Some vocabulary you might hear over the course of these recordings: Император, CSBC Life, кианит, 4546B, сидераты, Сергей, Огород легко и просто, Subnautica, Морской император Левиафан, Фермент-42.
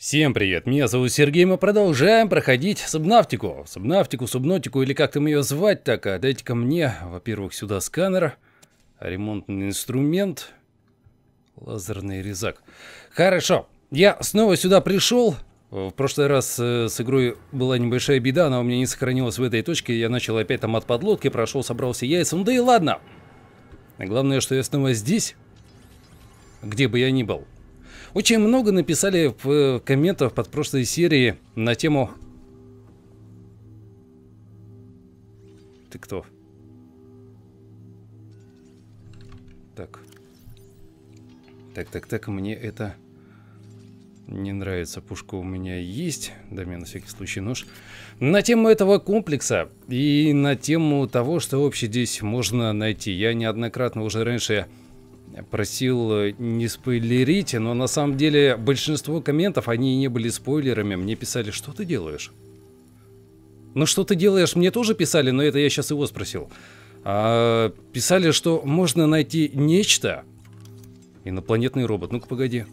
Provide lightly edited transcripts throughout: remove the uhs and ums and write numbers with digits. Всем привет, меня зовут Сергей, мы продолжаем проходить Subnautiку, или как там ее звать, так, а дайте-ка мне, во-первых, сюда сканер, ремонтный инструмент, лазерный резак. Хорошо, я снова сюда пришел, в прошлый раз с игрой была небольшая беда, она у меня не сохранилась в этой точке, я начал опять там от подлодки, прошел, собрал все яйца, ну да и ладно. Главное, что я снова здесь, где бы я ни был. Очень много написали в комментах под прошлой серией на тему... Ты кто? Так, мне это не нравится. Пушка у меня есть. Да, мне на всякий случай нож. На тему этого комплекса и на тему того, что вообще здесь можно найти. Я неоднократно уже раньше... просил не спойлерить, но на самом деле большинство комментов, они не были спойлерами. Мне писали, что ты делаешь? Ну, что ты делаешь? Мне тоже писали, но это я сейчас его спросил. Писали, что можно найти нечто. Инопланетный робот. Ну-ка, погоди.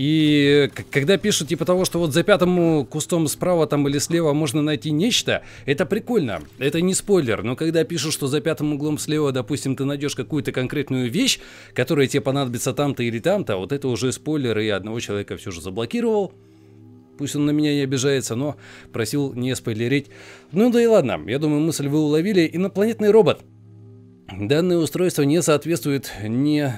И когда пишут типа того, что вот за пятым кустом справа там или слева можно найти нечто, это прикольно, это не спойлер. Но когда пишут, что за пятым углом слева, допустим, ты найдешь какую-то конкретную вещь, которая тебе понадобится там-то или там-то, вот это уже спойлер, и одного человека все же заблокировал. Пусть он на меня не обижается, но просил не спойлерить. Ну да и ладно, я думаю, мысль вы уловили. Инопланетный робот. Данное устройство не соответствует ни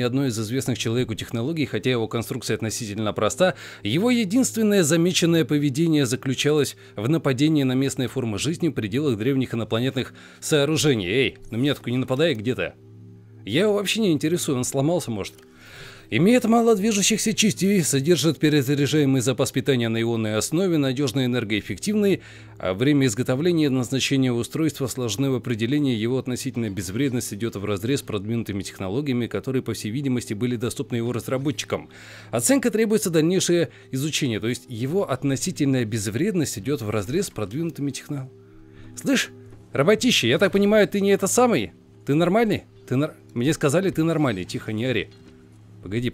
одной из известных человеку технологий, хотя его конструкция относительно проста. Его единственное замеченное поведение заключалось в нападении на местные формы жизни в пределах древних инопланетных сооружений. Эй, на меня только не нападай где-то. Я его вообще не интересую, он сломался, может. Имеет мало движущихся частей, содержит перезаряжаемый запас питания на ионной основе, надежно энергоэффективный, а время изготовления и назначения устройства сложны в определении, его относительная безвредность идет вразрез с продвинутыми технологиями, которые, по всей видимости, были доступны его разработчикам. Оценка требуется дальнейшее изучение, то есть его относительная безвредность идет вразрез с продвинутыми технологиями. Слышь, работище, я так понимаю, ты не это самый? Ты нормальный? Мне сказали, ты нормальный, тихо, не ори.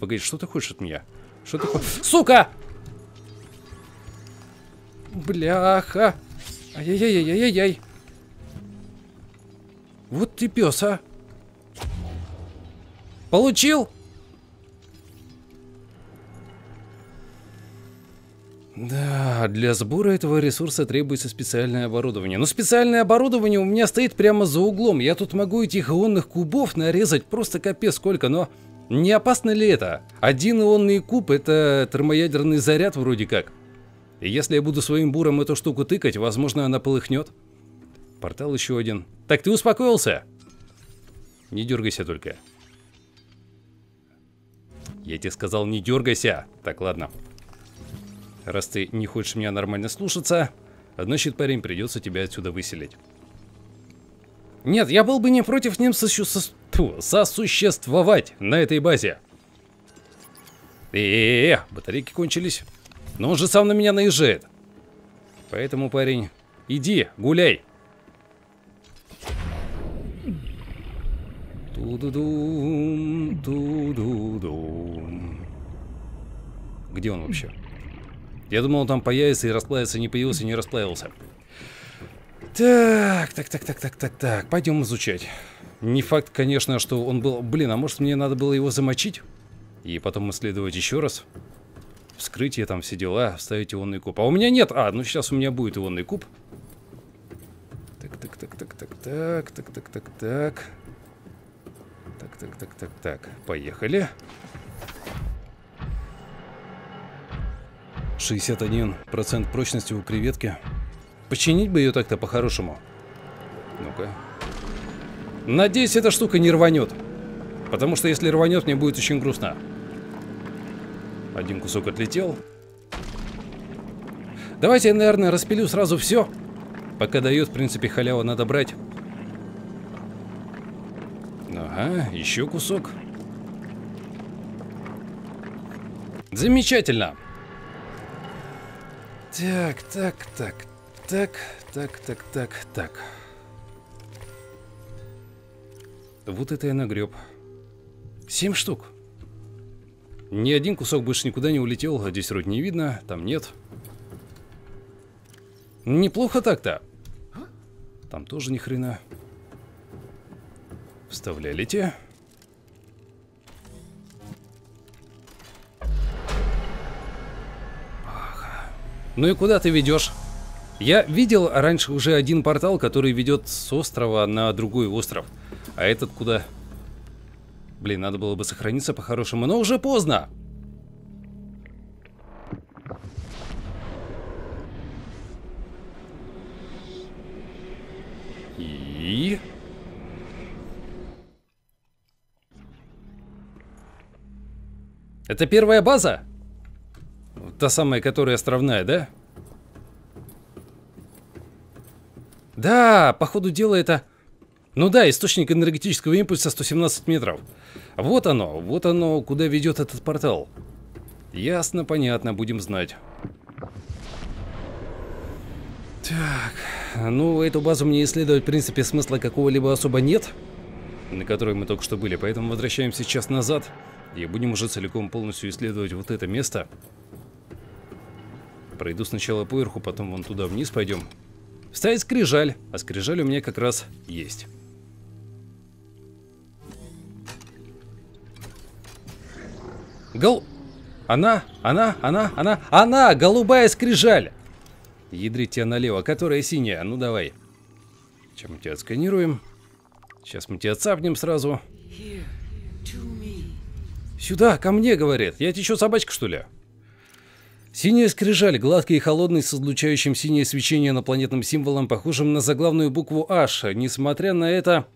Погоди, что ты хочешь от меня? Что ты хочешь? Сука! Бляха! Ай-яй-яй-яй-яй-яй! Вот ты пес, а! Получил? Да, для сбора этого ресурса требуется специальное оборудование. Но специальное оборудование у меня стоит прямо за углом. Я тут могу этих ионных кубов нарезать просто капец сколько, но... Не опасно ли это? Один ионный куб — это термоядерный заряд вроде как. И если я буду своим буром эту штуку тыкать, возможно, она полыхнет. Портал еще один. Так, ты успокоился? Не дергайся только. Я тебе сказал, не дергайся. Так, ладно. Раз ты не хочешь меня нормально слушаться, значит, парень, придется тебя отсюда выселить. Нет, я был бы не против ним сосуществовать на этой базе. Батарейки кончились. Но он же сам на меня наезжает. Поэтому, парень, иди, гуляй. Ту-ду-дум, ту-ду-дум. Где он вообще? Я думал, он там появится и расплавится, не появился, не расплавился. Так, пойдем изучать. Не факт, конечно, что он был... Блин, а может мне надо было его замочить? И потом исследовать еще раз. Вскрытие там, все дела, вставить ионный куб. А у меня нет! А, ну сейчас у меня будет ионный куб. Так, поехали. 61% прочности у креветки. Починить бы ее так-то по-хорошему. Ну-ка. Надеюсь, эта штука не рванет. Потому что если рванет, мне будет очень грустно. Один кусок отлетел. Давайте я, наверное, распилю сразу все. Пока дает, в принципе, халяву надо брать. Ага, еще кусок. Замечательно. Так. Вот это я нагреб. 7 штук. Ни один кусок больше никуда не улетел. Здесь вроде не видно, там нет. Неплохо так-то. Там тоже ни хрена. Вставляли те. Ну и куда ты ведешь? Я видел раньше уже один портал, который ведет с острова на другой остров. А этот куда? Блин, надо было бы сохраниться по-хорошему, но уже поздно. И... Это первая база? Та самая, которая островная, да? Да, по ходу дела это... Ну да, источник энергетического импульса 117 метров. Вот оно, куда ведет этот портал. Ясно, понятно, будем знать. Так, ну эту базу мне исследовать в принципе смысла какого-либо особо нет, на которой мы только что были, поэтому возвращаемся сейчас назад и будем уже целиком полностью исследовать вот это место. Пройду сначала поверху, потом вон туда вниз пойдем. Вставить скрижаль, а скрижаль у меня как раз есть. Она, голубая скрижаль! Ядрить тебя налево, которая синяя, ну давай. Сейчас мы тебя отсканируем. Сейчас мы тебя цапнем сразу. Сюда, ко мне, говорит. Я тебе что, собачка, что ли? Синяя скрижаль, гладкий и холодный, с излучающим синее свечение инопланетным символом, похожим на заглавную букву H. Несмотря на это,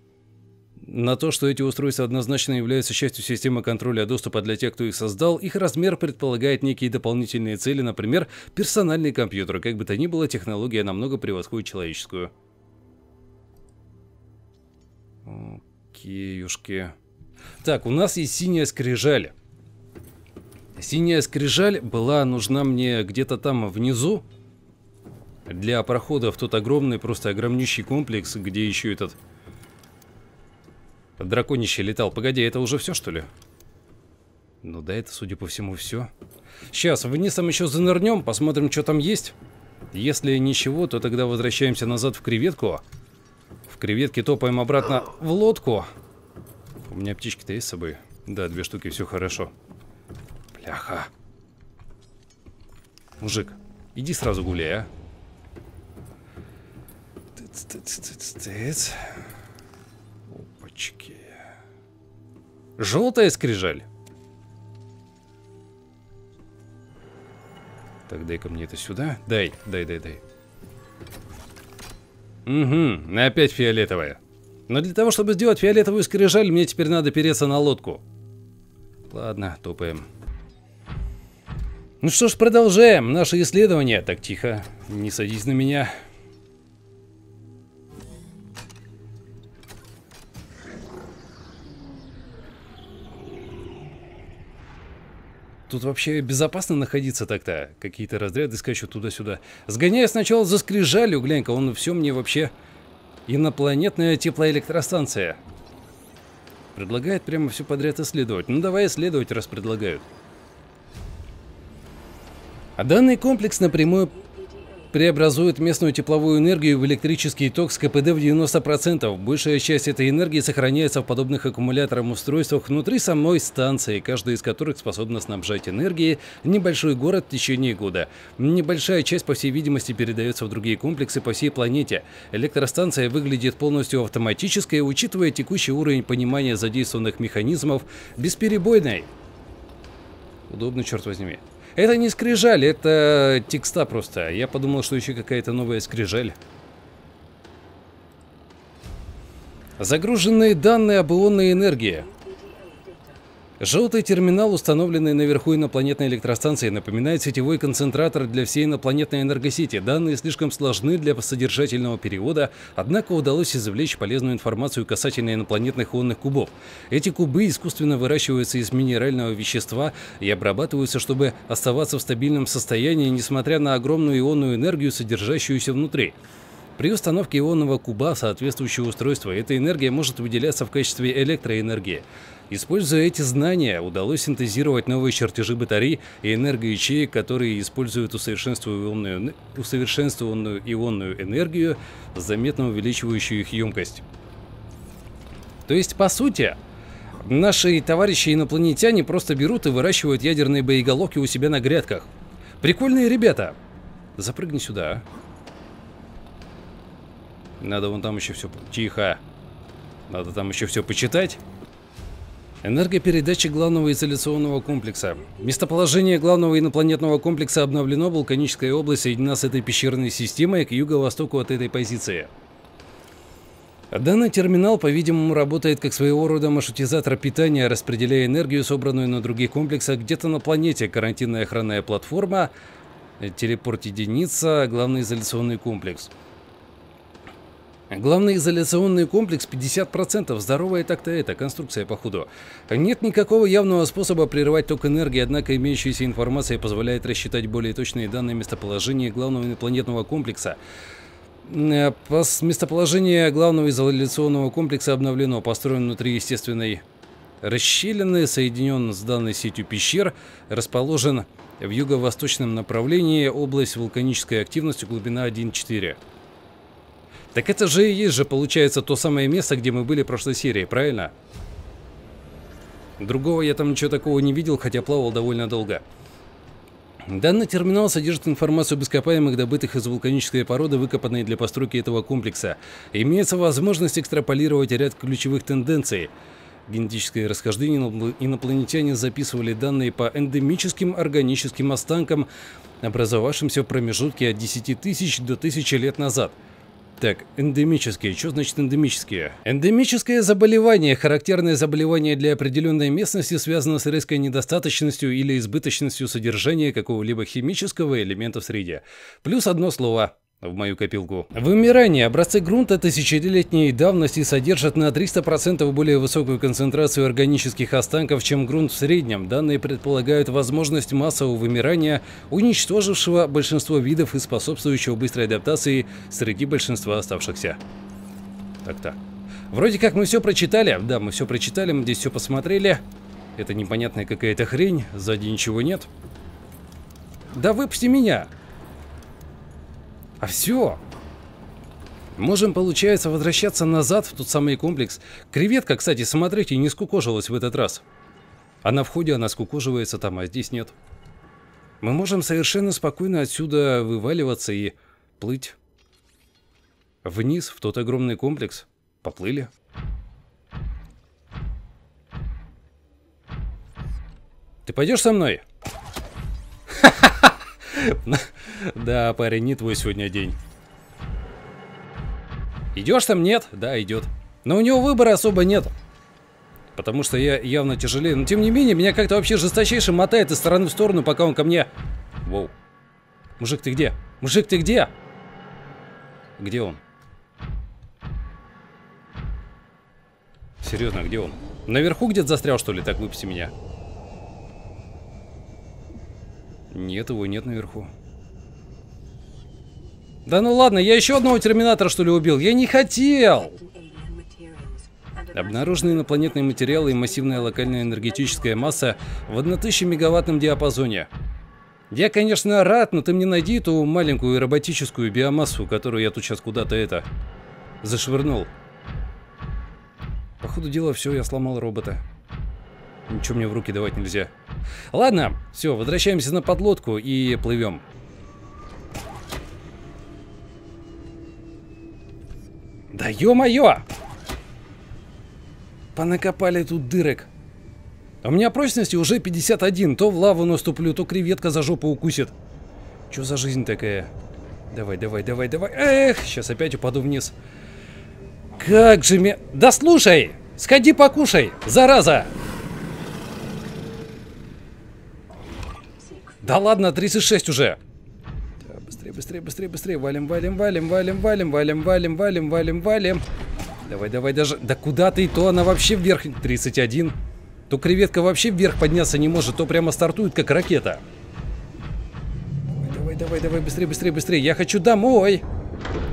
на то, что эти устройства однозначно являются частью системы контроля доступа для тех, кто их создал, их размер предполагает некие дополнительные цели, например, персональные компьютеры. Как бы то ни было, технология намного превосходит человеческую. Окейушки. Так, у нас есть синяя скрижаль. Синяя скрижаль была нужна мне где-то там внизу для прохода в тот огромный, просто огромнющий комплекс, где еще этот драконище летал. Погоди, это уже все, что ли? Ну да, это, судя по всему, все. Сейчас вниз там еще занырнем, посмотрим, что там есть. Если ничего, то тогда возвращаемся назад в креветку. В креветке топаем обратно в лодку. У меня птички-то есть с собой? Да, 2 штуки, все хорошо. Бляха. Мужик, иди сразу гуляй, а. Опачки. Желтая скрижаль. Так, дай-ка мне это сюда. Дай. Угу, опять фиолетовая. Но для того, чтобы сделать фиолетовую скрижаль, мне теперь надо переться на лодку. Ладно, топаем. Ну что ж, продолжаем наше исследование. Так, тихо, не садись на меня. Тут вообще безопасно находиться так-то. Какие-то разряды скачут туда-сюда. Сгоняя сначала за скрижалью, глянь-ка, он все мне вообще... Инопланетная теплоэлектростанция. Предлагает прямо все подряд исследовать. Ну давай исследовать, раз предлагают. А данный комплекс напрямую преобразует местную тепловую энергию в электрический ток с КПД в 90%. Большая часть этой энергии сохраняется в подобных аккумуляторах устройствах внутри самой станции, каждая из которых способна снабжать энергией небольшой город в течение года. Небольшая часть, по всей видимости, передается в другие комплексы по всей планете. Электростанция выглядит полностью автоматической, учитывая текущий уровень понимания задействованных механизмов, бесперебойной. Удобно, черт возьми. Это не скрижаль, это текста просто. Я подумал, что еще какая-то новая скрижаль. Загруженные данные об ионной энергии. Желтый терминал, установленный наверху инопланетной электростанции, напоминает сетевой концентратор для всей инопланетной энергосети. Данные слишком сложны для содержательного перевода, однако удалось извлечь полезную информацию касательно инопланетных ионных кубов. Эти кубы искусственно выращиваются из минерального вещества и обрабатываются, чтобы оставаться в стабильном состоянии, несмотря на огромную ионную энергию, содержащуюся внутри. При установке ионного куба соответствующего устройства эта энергия может выделяться в качестве электроэнергии. Используя эти знания, удалось синтезировать новые чертежи батарей и энергоячеек, которые используют усовершенствованную ионную энергию, заметно увеличивающую их емкость. То есть, по сути, наши товарищи-инопланетяне просто берут и выращивают ядерные боеголовки у себя на грядках. Прикольные ребята! Запрыгни сюда. Надо вон там еще все... Тихо! Надо там еще все почитать. Энергопередача главного изоляционного комплекса. Местоположение главного инопланетного комплекса обновлено, вулканическая область соединена с этой пещерной системой к юго-востоку от этой позиции. Данный терминал, по-видимому, работает как своего рода маршрутизатор питания, распределяя энергию, собранную на других комплексах где-то на планете. Карантинная охранная платформа, телепорт-единица, главный изоляционный комплекс. Главный изоляционный комплекс 50%. Здоровая так-то это, конструкция походу. Нет никакого явного способа прерывать ток энергии, однако имеющаяся информация позволяет рассчитать более точные данные местоположения главного инопланетного комплекса. Местоположение главного изоляционного комплекса обновлено, построен внутри естественной расщелины, соединен с данной сетью пещер, расположен в юго-восточном направлении, область вулканической активности, глубина 1,4. Так это же и есть же, получается, то самое место, где мы были в прошлой серии, правильно? Другого я там ничего такого не видел, хотя плавал довольно долго. Данный терминал содержит информацию об ископаемых, добытых из вулканической породы, выкопанной для постройки этого комплекса. Имеется возможность экстраполировать ряд ключевых тенденций. Генетическое расхождение. Инопланетяне записывали данные по эндемическим органическим останкам, образовавшимся в промежутке от 10 тысяч до 1000 лет назад. Так, эндемические. Что значит эндемические? Эндемическое заболевание. Характерное заболевание для определенной местности связано с резкой недостаточностью или избыточностью содержания какого-либо химического элемента в среде. Плюс одно слово в мою копилку. Вымирание. Образцы грунта тысячелетней давности содержат на 300% более высокую концентрацию органических останков, чем грунт в среднем. Данные предполагают возможность массового вымирания, уничтожившего большинство видов и способствующего быстрой адаптации среди большинства оставшихся. Так-то. Вроде как мы все прочитали. Да, мы все прочитали, мы здесь все посмотрели. Это непонятная какая-то хрень. Сзади ничего нет. Да выпусти меня! А все. Можем, получается, возвращаться назад в тот самый комплекс. Креветка, кстати, смотрите, не скукожилась в этот раз. А на входе она скукоживается там, а здесь нет. Мы можем совершенно спокойно отсюда вываливаться и плыть вниз в тот огромный комплекс. Поплыли. Ты пойдешь со мной? Да, парень, не твой сегодня день. Идешь там? Нет? Да, идет. Но у него выбора особо нет. Потому что я явно тяжелее. Но тем не менее, меня как-то вообще жесточайше мотает из стороны в сторону, пока он ко мне... Воу. Мужик, ты где? Мужик, ты где? Где он? Серьезно, где он? Наверху где-то застрял, что ли? Так, выпусти меня. Нет, его нет наверху. Да ну ладно, я еще одного терминатора, что ли, убил? Я не хотел! Обнаружены инопланетные материалы и массивная локальная энергетическая масса в 1000 мегаваттном диапазоне. Я, конечно, рад, но ты мне найди эту маленькую роботическую биомассу, которую я тут сейчас куда-то это... зашвырнул. По ходу дела, все, я сломал робота. Ничего мне в руки давать нельзя. Ладно, все, возвращаемся на подлодку и плывем. Да ё-моё! Понакопали тут дырок. У меня прочности уже 51. То в лаву наступлю, то креветка за жопу укусит. Чё за жизнь такая? Давай, давай, давай, давай. Эх, сейчас опять упаду вниз. Как же мне... Да слушай! Сходи покушай, зараза! Да ладно, 36 уже. Быстрее, быстрее, быстрее. Валим, валим, валим, валим, валим, валим, валим, валим, валим, валим. Давай, давай, даже... Да куда ты? То она вообще вверх... 31. То креветка вообще вверх подняться не может, то прямо стартует, как ракета. Давай, давай, давай, быстрее, быстрее, быстрее. Я хочу домой.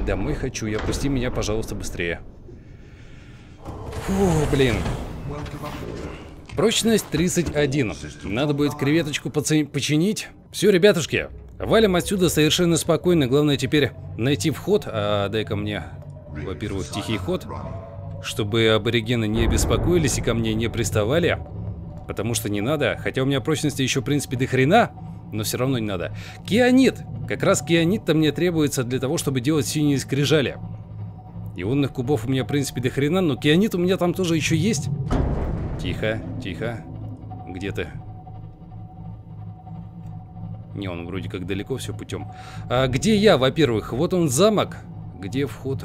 Домой хочу. Я пусти меня, пожалуйста, быстрее. Фу, блин. Прочность 31. Надо будет креветочку починить. Все, ребятушки, валим отсюда совершенно спокойно. Главное теперь найти вход. А дай-ка мне, во-первых, тихий ход, чтобы аборигены не беспокоились и ко мне не приставали. Потому что не надо. Хотя у меня прочности еще, в принципе, до хрена, но все равно не надо. Кианит. Как раз кианит-то мне требуется для того, чтобы делать синие скрижали. Ионных кубов у меня, в принципе, до хрена, но кианит у меня там тоже еще есть. Тихо, тихо. Где ты? Не, он вроде как далеко, все путем. А где я, во-первых? Вот он замок. Где вход?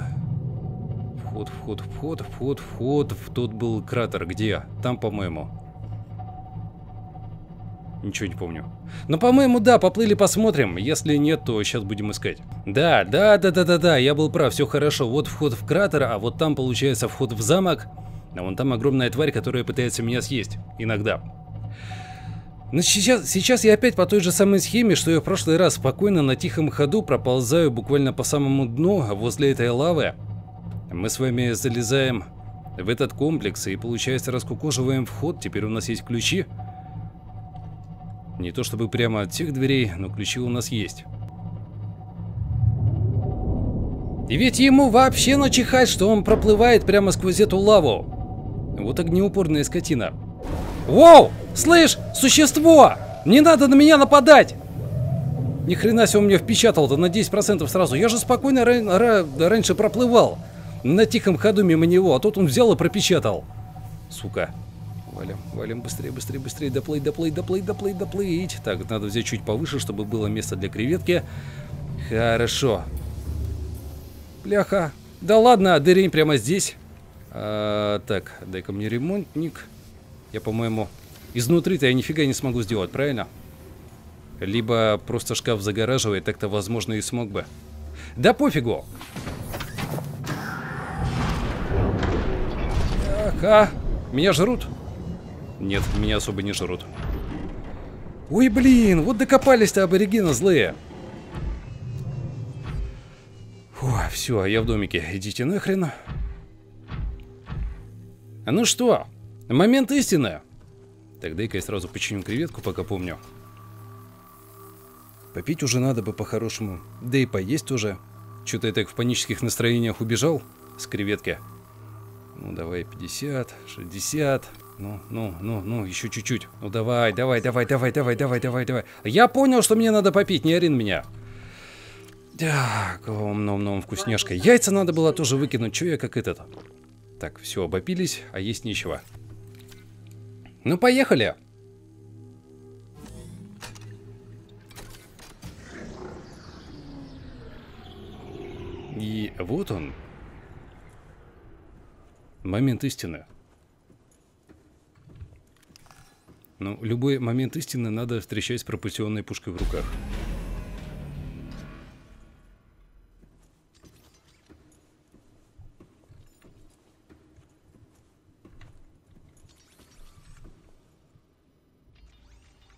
Вход, вход, вход, вход, вход. В тот был кратер. Где? Там, по-моему. Ничего не помню. Но, по-моему, да, поплыли, посмотрим. Если нет, то сейчас будем искать. Да, да, да, да, да, да, я был прав, все хорошо. Вот вход в кратер, а вот там, получается, вход в замок. А вон там огромная тварь, которая пытается меня съесть. Иногда. Но сейчас я опять по той же самой схеме, что я в прошлый раз. Спокойно на тихом ходу проползаю буквально по самому дну, возле этой лавы. Мы с вами залезаем в этот комплекс и, получается, раскукоживаем вход. Теперь у нас есть ключи. Не то чтобы прямо от всех дверей, но ключи у нас есть. И ведь ему вообще начихать, что он проплывает прямо сквозь эту лаву. Вот огнеупорная скотина. Воу! Слышь, существо! Не надо на меня нападать! Ни хрена себе он меня впечатал-то на 10% сразу. Я же спокойно раньше проплывал. На тихом ходу мимо него. А тут он взял и пропечатал. Сука. Валим, валим, быстрее, быстрее, быстрее. Доплыть, доплыть, доплыть, доплыть, доплыть. Так, надо взять чуть повыше, чтобы было место для креветки. Хорошо. Бляха. Да ладно, дырень прямо здесь. Так, дай-ка мне ремонтник. Я, по-моему, изнутри-то я нифига не смогу сделать, правильно? Либо просто шкаф загораживает, так-то, возможно, и смог бы. Да пофигу! Так, а? Меня жрут? Нет, меня особо не жрут. Ой, блин, вот докопались-то аборигены злые. Фу, все, я в домике. Идите нахрен. Ну что, момент истины. Так, дай-ка я сразу починю креветку, пока помню. Попить уже надо бы по-хорошему. Да и поесть уже. Что-то я так в панических настроениях убежал с креветки. Ну, давай 50, 60. Ну, ну, ну, ну, еще чуть-чуть. Ну, давай, давай, давай, давай, давай, давай, давай, давай. Я понял, что мне надо попить, не орин меня. Так, ом-ном-ном, вкусняшка. Яйца надо было тоже выкинуть, че я как этот... Так, все, обопились, а есть нечего. Ну, поехали! И вот он. Момент истины. Ну, любой момент истины надо встречать с пропульсионной пушкой в руках.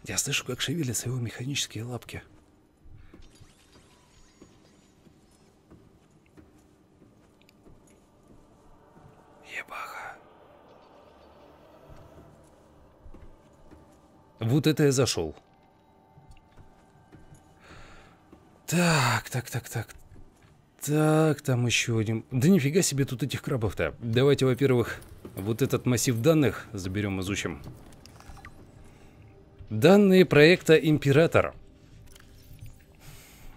Я слышу, как шевелятся его механические лапки. Ебаха. Вот это я зашел. Так, так, так, так. Так, там еще один. Да нифига себе тут этих крабов-то. Давайте, во-первых, вот этот массив данных заберем, изучим. Данные проекта «Император».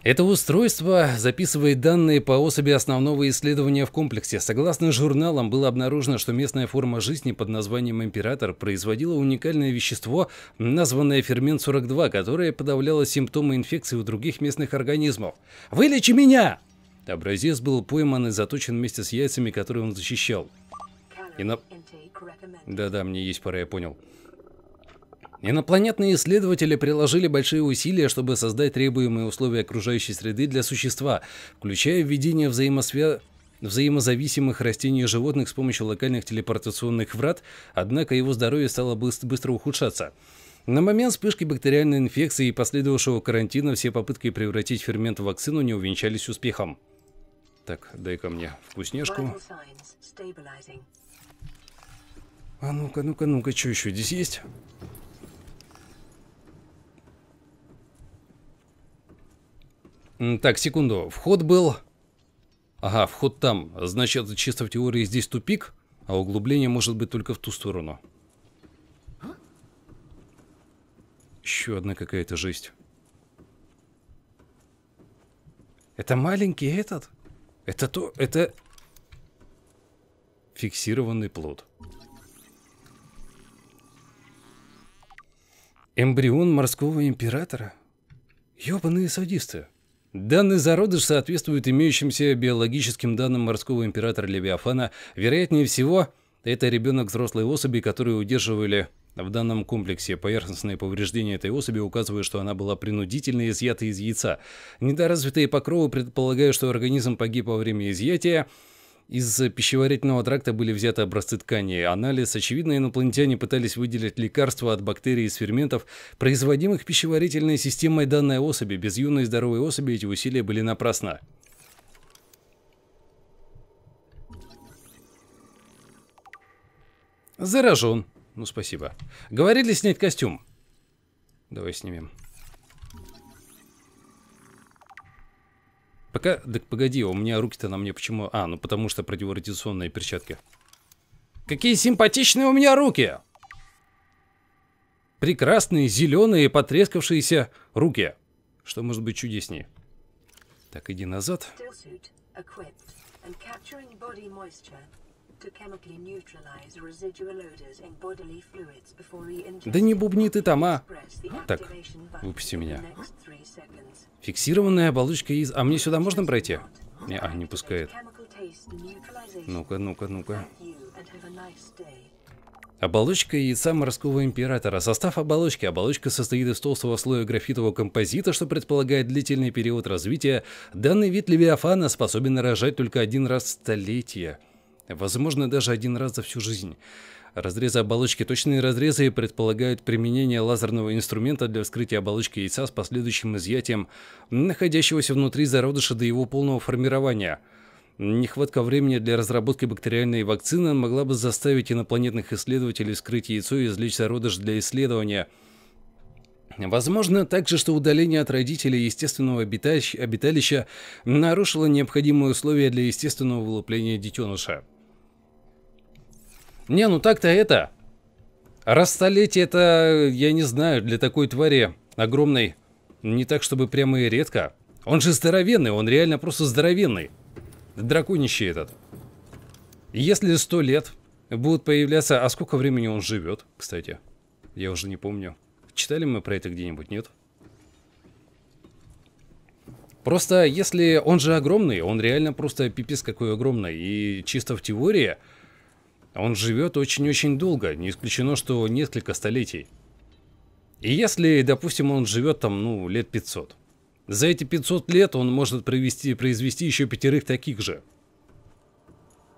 Это устройство записывает данные по особи основного исследования в комплексе. Согласно журналам, было обнаружено, что местная форма жизни под названием «Император» производила уникальное вещество, названное фермент-42, которое подавляло симптомы инфекции у других местных организмов. «Вылечи меня!» Образец был пойман и заточен вместе с яйцами, которые он защищал. Да-да, мне есть пора, я понял. Инопланетные исследователи приложили большие усилия, чтобы создать требуемые условия окружающей среды для существа, включая введение взаимозависимых растений и животных с помощью локальных телепортационных врат, однако его здоровье стало быстро ухудшаться. На момент вспышки бактериальной инфекции и последовавшего карантина все попытки превратить фермент в вакцину не увенчались успехом. Так, дай-ка мне вкусняшку. А ну-ка, ну-ка, ну-ка, что еще здесь есть? Так, секунду. Вход был... Ага, вход там. Значит, чисто в теории здесь тупик, а углубление может быть только в ту сторону. Еще одна какая-то жесть. Это маленький этот? Это то... Это... Фиксированный плод. Эмбрион морского императора? Ёбаные садисты. Данный зародыш соответствует имеющимся биологическим данным морского императора Левиафана. Вероятнее всего, это ребенок взрослой особи, которую удерживали в данном комплексе. Поверхностные повреждения этой особи указывают, что она была принудительно изъята из яйца. Недоразвитые покровы предполагают, что организм погиб во время изъятия. Из пищеварительного тракта были взяты образцы тканей. Анализ. Очевидно, инопланетяне пытались выделить лекарства от бактерий из ферментов, производимых пищеварительной системой данной особи. Без юной здоровой особи эти усилия были напрасны. Заражен. Ну, спасибо. Говорили снять костюм. Давай снимем. Пока... Так погоди, у меня руки-то на мне почему... А, ну потому что противорадиационные перчатки. Какие симпатичные у меня руки! Прекрасные, зеленые, потрескавшиеся руки. Что может быть чудеснее? Так, иди назад. Да не бубни ты там, а! Так, выпусти меня. Фиксированная оболочка из... А мне сюда можно пройти? Не, а, не пускает. Ну-ка, ну-ка, ну-ка. Оболочка яйца морского императора. Состав оболочки. Оболочка состоит из толстого слоя графитового композита, что предполагает длительный период развития. Данный вид левиафана способен рожать только один раз в столетие. Возможно, даже один раз за всю жизнь. Разрезы оболочки. Точные разрезы предполагают применение лазерного инструмента для вскрытия оболочки яйца с последующим изъятием находящегося внутри зародыша до его полного формирования. Нехватка времени для разработки бактериальной вакцины могла бы заставить инопланетных исследователей вскрыть яйцо и извлечь зародыш для исследования. Возможно также, что удаление от родителей естественного обиталища нарушило необходимые условия для естественного вылупления детеныша. Не, ну так-то это... Раз столетие это, я не знаю, для такой твари огромной, не так, чтобы прямо и редко. Он же здоровенный, он реально просто здоровенный. Драконище этот. Если 100 лет будут появляться... А сколько времени он живет, кстати? Я уже не помню. Читали мы про это где-нибудь, нет? Просто если он же огромный, он реально просто пипец какой огромный. И чисто в теории он живет очень-очень долго. Не исключено, что несколько столетий. И если, допустим, он живет там, ну, лет 500. За эти 500 лет он может произвести еще 5 таких же.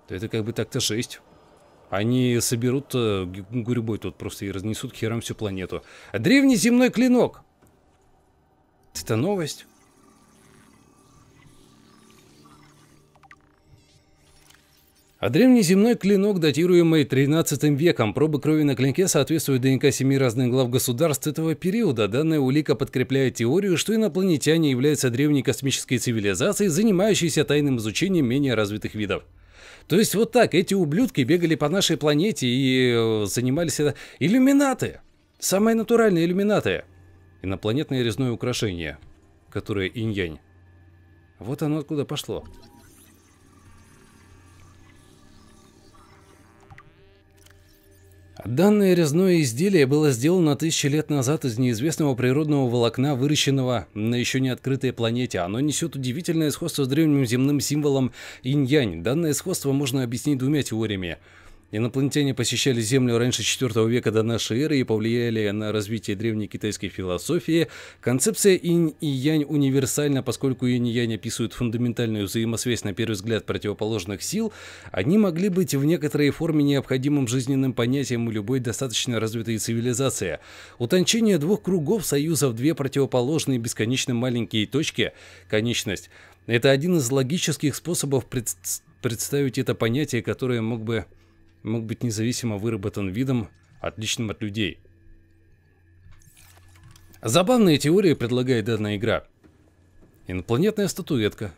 То это как бы так-то 6. Они соберут гурьбой тут просто и разнесут к херам всю планету. Древний земной клинок. Это новость. А древний земной клинок, датируемый 13 веком. Пробы крови на клинке соответствуют ДНК 7 разных глав государств этого периода. Данная улика подкрепляет теорию, что инопланетяне являются древней космической цивилизацией, занимающейся тайным изучением менее развитых видов. То есть вот так, эти ублюдки бегали по нашей планете и занимались это... Иллюминаты! Самые натуральные иллюминаты! Инопланетное резное украшение, которое инь-янь. Вот оно откуда пошло. Данное резное изделие было сделано 1000 лет назад из неизвестного природного волокна, выращенного на еще не открытой планете. Оно несет удивительное сходство с древним земным символом инь-янь. Данное сходство можно объяснить 2 теориями. Инопланетяне посещали Землю раньше 4 века до нашей эры и повлияли на развитие древней китайской философии. Концепция инь и янь универсальна, поскольку инь и янь описывают фундаментальную взаимосвязь на первый взгляд противоположных сил. Они могли быть в некоторой форме необходимым жизненным понятием у любой достаточно развитой цивилизации. Утончение 2 кругов союза в 2 противоположные бесконечно маленькие точки, конечность, это один из логических способов представить это понятие, которое мог бы мог быть независимо выработан видом, отличным от людей. Забавные теории предлагает данная игра. Инопланетная статуэтка.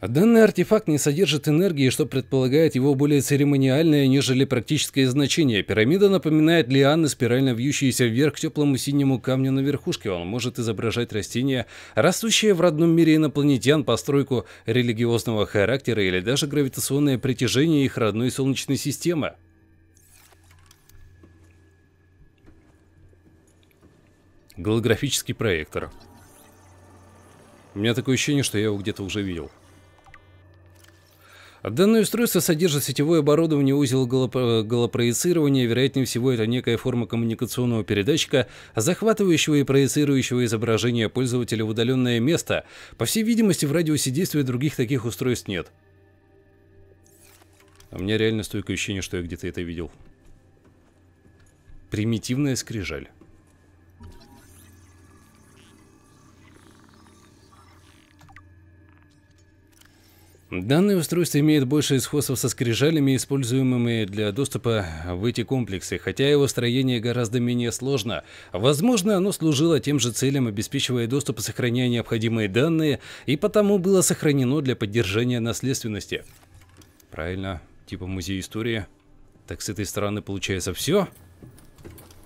Данный артефакт не содержит энергии, что предполагает его более церемониальное, нежели практическое значение. Пирамида напоминает лианы, спирально вьющиеся вверх к теплому синему камню на верхушке. Он может изображать растения, растущие в родном мире инопланетян, постройку религиозного характера или даже гравитационное притяжение их родной Солнечной системы. Голографический проектор. У меня такое ощущение, что я его где-то уже видел. Данное устройство содержит сетевое оборудование, узел голопроецирования, вероятнее всего это некая форма коммуникационного передатчика, захватывающего и проецирующего изображение пользователя в удаленное место. По всей видимости, в радиусе действия других таких устройств нет. У меня реально стойкое ощущение, что я где-то это видел. Примитивная скрижаль. Данное устройство имеет больше сходств со скрижалями, используемыми для доступа в эти комплексы, хотя его строение гораздо менее сложно. Возможно, оно служило тем же целям, обеспечивая доступ и сохраняя необходимые данные, и потому было сохранено для поддержания наследственности. Правильно, типа музей истории. Так с этой стороны получается все.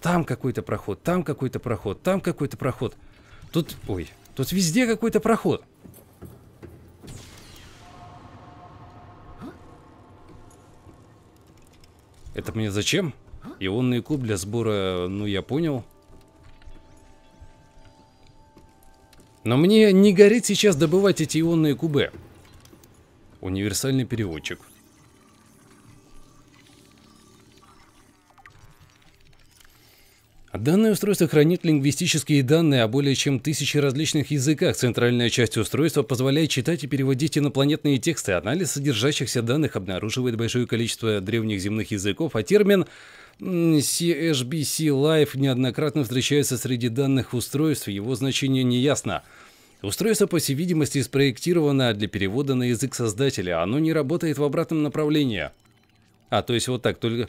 Там какой-то проход, там какой-то проход, там какой-то проход. Тут, ой, тут везде какой-то проход. Это мне зачем? Ионный клуб для сбора, ну я понял. Но мне не горит сейчас добывать эти ионные кубы. Универсальный переводчик. Данное устройство хранит лингвистические данные о более чем 1000 различных языках. Центральная часть устройства позволяет читать и переводить инопланетные тексты. Анализ содержащихся данных обнаруживает большое количество древних земных языков, а термин CSBC Life неоднократно встречается среди данных устройств, его значение неясно. Устройство, по всей видимости, спроектировано для перевода на язык создателя, оно не работает в обратном направлении. А, то есть вот так, только...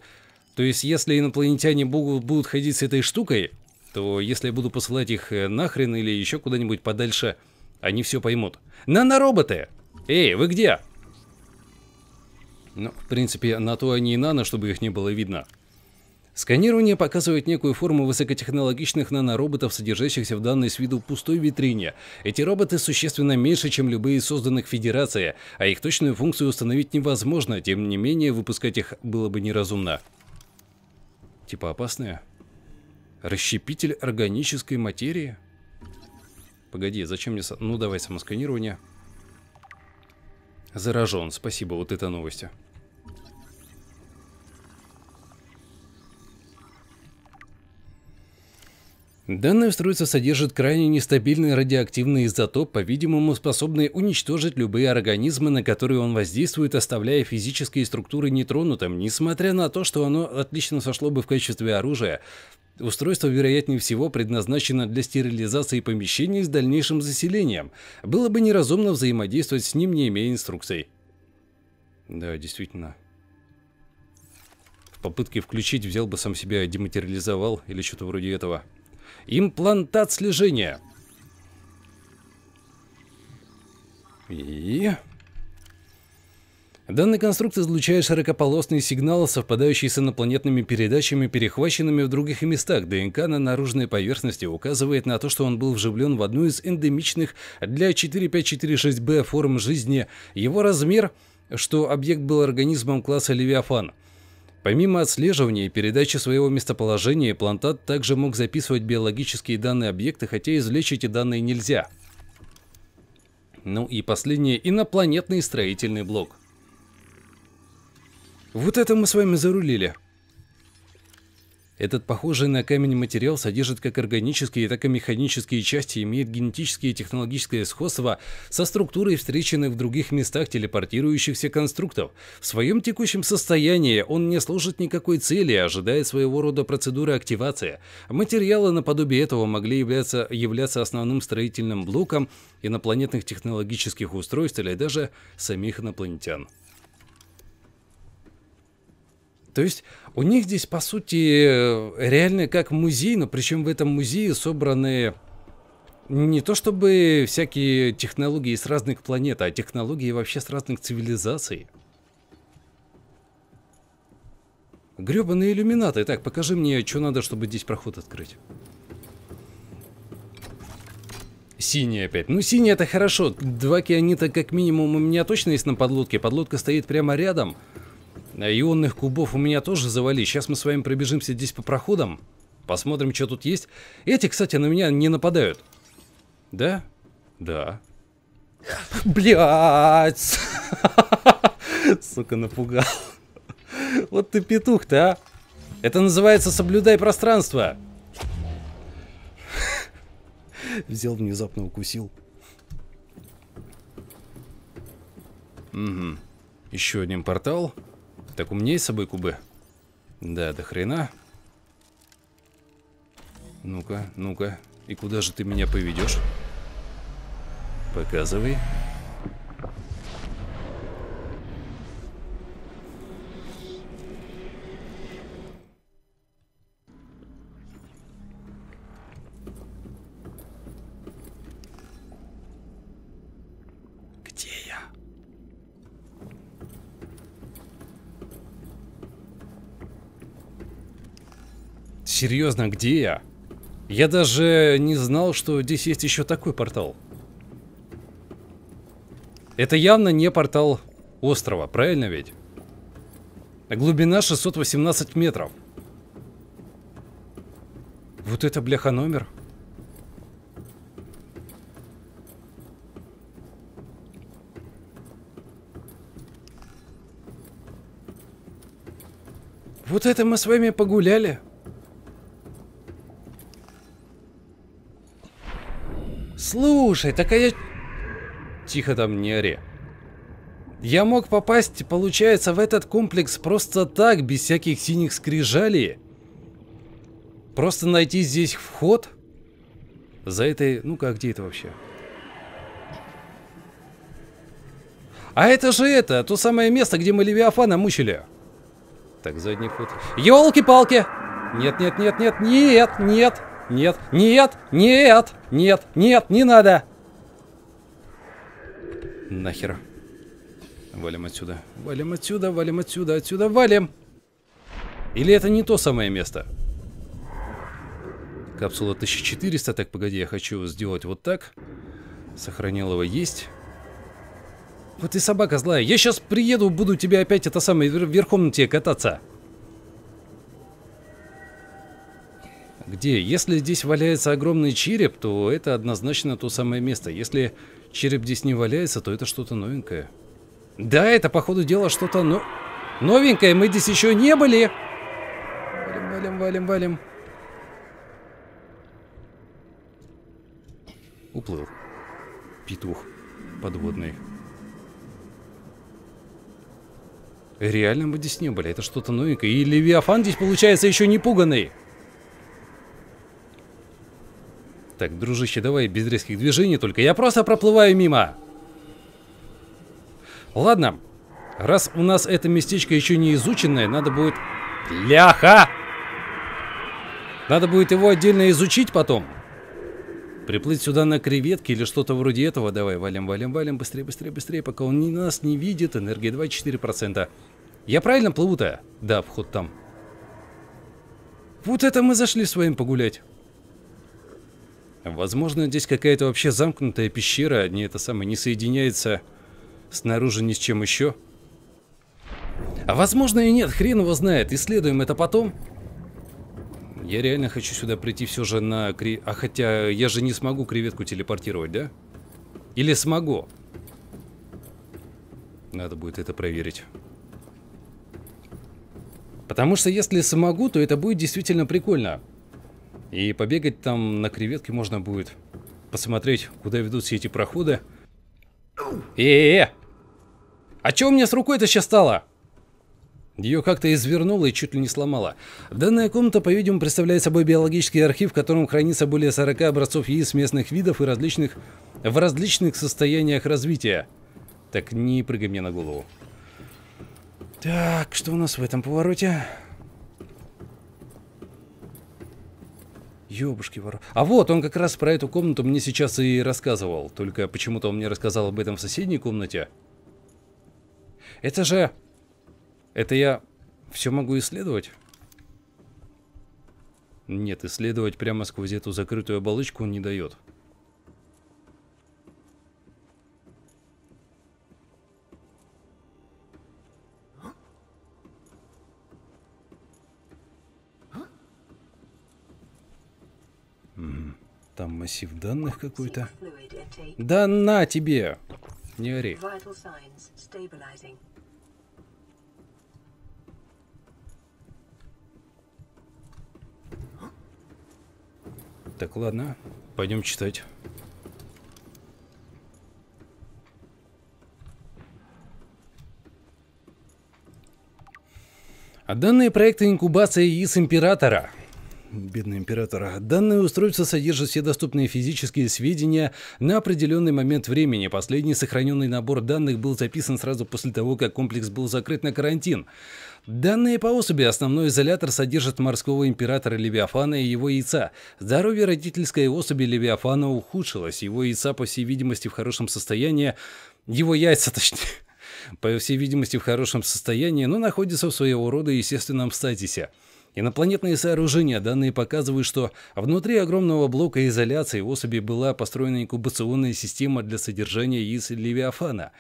То есть, если инопланетяне будут ходить с этой штукой, то если я буду посылать их нахрен или еще куда-нибудь подальше, они все поймут. Нанороботы! Эй, вы где? Ну, в принципе, на то они и нано, чтобы их не было видно. Сканирование показывает некую форму высокотехнологичных нанороботов, содержащихся в данной с виду пустой витрине. Эти роботы существенно меньше, чем любые созданных в Федерации, а их точную функцию установить невозможно, тем не менее, выпускать их было бы неразумно. Типа опасная? Расщепитель органической материи? Погоди, зачем мне... Ну, давай самосканирование. Заражен, спасибо, вот это новости. Данное устройство содержит крайне нестабильный радиоактивный изотоп, по-видимому способный уничтожить любые организмы, на которые он воздействует, оставляя физические структуры нетронутым, несмотря на то, что оно отлично сошло бы в качестве оружия. Устройство, вероятнее всего, предназначено для стерилизации помещений с дальнейшим заселением. Было бы неразумно взаимодействовать с ним, не имея инструкций. Да, действительно. В попытке включить взял бы сам себя, дематериализовал или что-то вроде этого. Имплантат слежения. И... Данный конструкт излучает широкополосные сигналы, совпадающие с инопланетными передачами, перехваченными в других местах. ДНК на наружной поверхности указывает на то, что он был вживлен в одну из эндемичных для 4546B форм жизни. Его размер, что объект был организмом класса Левиафан. Помимо отслеживания и передачи своего местоположения, имплантат также мог записывать биологические данные объекта, хотя извлечь эти данные нельзя. Ну и последнее, инопланетный строительный блок. Вот это мы с вами зарулили. Этот похожий на камень материал содержит как органические, так и механические части, имеет генетические и технологическое сходство со структурой встреченных в других местах телепортирующихся конструктов. В своем текущем состоянии он не служит никакой цели, ожидая своего рода процедуры активации. Материалы наподобие этого могли являться основным строительным блоком инопланетных технологических устройств или даже самих инопланетян. То есть у них здесь, по сути, реально как музей, но причем в этом музее собраны не то чтобы всякие технологии с разных планет, а технологии вообще с разных цивилизаций. Гребаные иллюминаты. Так, покажи мне, что надо, чтобы здесь проход открыть. Синяя опять. Ну, синяя это хорошо. Два кианита как минимум у меня точно есть на подлодке. Подлодка стоит прямо рядом. Ионных кубов у меня тоже завали. Сейчас мы с вами пробежимся здесь по проходам. Посмотрим, что тут есть. Эти, кстати, на меня не нападают. Да? Да. Блядь! Сука, напугал. Вот ты петух-то, а. Это называется «соблюдай пространство». Взял, внезапно укусил. Угу. Еще один портал. Так, у меня есть с собой кубы? Да, до хрена. Ну-ка, ну-ка. И куда же ты меня поведешь? Показывай. Серьезно, где я? Я даже не знал, что здесь есть еще такой портал. Это явно не портал острова, правильно ведь? Глубина 618 метров. Вот это, бляха, номер. Вот это мы с вами погуляли. Слушай, такая... Тихо там, не ори. Я мог попасть, получается, в этот комплекс просто так, без всяких синих скрижалей. Просто найти здесь вход. За этой... Ну-ка, где это вообще? А это же это, то самое место, где мы Левиафана мучили. Так, задний ход. Ёлки-палки! Нет-нет-нет-нет-нет-нет! Нет, нет, нет, нет, нет, не надо. Нахер. Валим отсюда. Валим отсюда, валим отсюда, отсюда валим. Или это не то самое место? Капсула 1400. Так, погоди, я хочу сделать вот так. Сохранил его, есть. Вот и собака злая. Я сейчас приеду, буду тебя опять это самое верхом на тебе кататься. Где? Если здесь валяется огромный череп, то это однозначно то самое место. Если череп здесь не валяется, то это что-то новенькое. Да, это, по ходу дела, что-то новенькое. Мы здесь еще не были. Валим, валим, валим, валим. Уплыл. Петух подводный. Реально мы здесь не были. Это что-то новенькое. И Левиафан здесь, получается, еще не пуганный. Так, дружище, давай без резких движений только. Я просто проплываю мимо. Ладно. Раз у нас это местечко еще не изученное, надо будет... Ляха! Надо будет его отдельно изучить потом. Приплыть сюда на креветке или что-то вроде этого. Давай, валим, валим, валим. Быстрее, быстрее, быстрее, пока он нас не видит. Энергия 24%. Я правильно плыву-то? Да, вход там. Вот это мы зашли с вами погулять. Возможно, здесь какая-то вообще замкнутая пещера, они это самое не соединяется снаружи ни с чем еще. А возможно и нет, хрен его знает, исследуем это потом. Я реально хочу сюда прийти все же на А хотя я же не смогу креветку телепортировать, да? Или смогу? Надо будет это проверить. Потому что если смогу, то это будет действительно прикольно. И побегать там на креветке можно будет. Посмотреть, куда ведут все эти проходы. А чё у меня с рукой-то сейчас стало? Ее как-то извернуло и чуть ли не сломало. Данная комната, по-видимому, представляет собой биологический архив, в котором хранится более 40 образцов яиц местных видов и в различных состояниях развития. Так, не прыгай мне на голову. Так, что у нас в этом повороте? Ёбушки ворот. А вот, он как раз про эту комнату мне сейчас и рассказывал. Только почему-то он мне рассказал об этом в соседней комнате. Это же... Это я все могу исследовать? Нет, исследовать прямо сквозь эту закрытую оболочку он не дает. Там массив данных какой-то. Да на тебе! Не ори. Так, ладно, пойдем читать. А данные проекта инкубации яиц императора. Бедный император. Данное устройство содержит все доступные физические сведения на определенный момент времени. Последний сохраненный набор данных был записан сразу после того, как комплекс был закрыт на карантин. Данные по особи. Основной изолятор содержит морского императора Левиафана и его яйца. Здоровье родительской особи Левиафана ухудшилось. Его яйца, по всей видимости, в хорошем состоянии. Его яйца, точнее. По всей видимости, в хорошем состоянии, но находятся в своего рода естественном статусе. Инопланетные сооружения. Данные показывают, что внутри огромного блока изоляции особи была построена инкубационная система для содержания яиц Левиафана.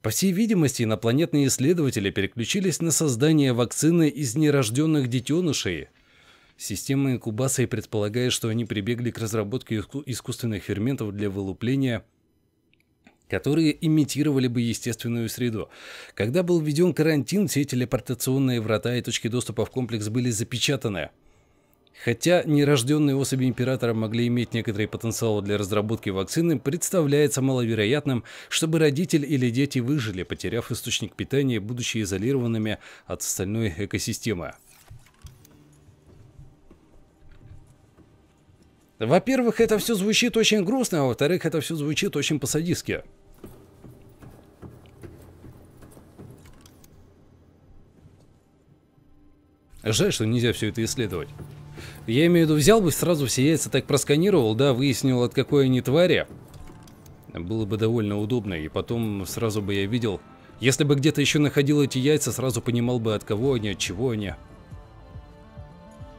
По всей видимости, инопланетные исследователи переключились на создание вакцины из нерожденных детенышей. Система инкубации предполагает, что они прибегли к разработке искусственных ферментов для вылупления, которые имитировали бы естественную среду. Когда был введен карантин, все телепортационные врата и точки доступа в комплекс были запечатаны. Хотя нерожденные особи императора могли иметь некоторый потенциал для разработки вакцины, представляется маловероятным, чтобы родитель или дети выжили, потеряв источник питания, будучи изолированными от остальной экосистемы. Во-первых, это все звучит очень грустно, а во-вторых, это все звучит очень по-садистски. Жаль, что нельзя все это исследовать. Я имею в виду, взял бы сразу все яйца так просканировал, да, выяснил, от какой они твари. Было бы довольно удобно, и потом сразу бы я видел... Если бы где-то еще находил эти яйца, сразу понимал бы, от кого они, от чего они.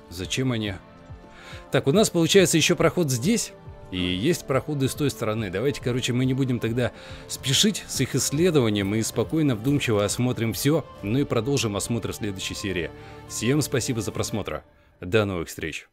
Зачем они? Так, у нас получается еще проход здесь, и есть проходы с той стороны. Давайте, короче, мы не будем тогда спешить с их исследованием и спокойно, вдумчиво осмотрим все, ну и продолжим осмотр в следующей серии. Всем спасибо за просмотр. До новых встреч!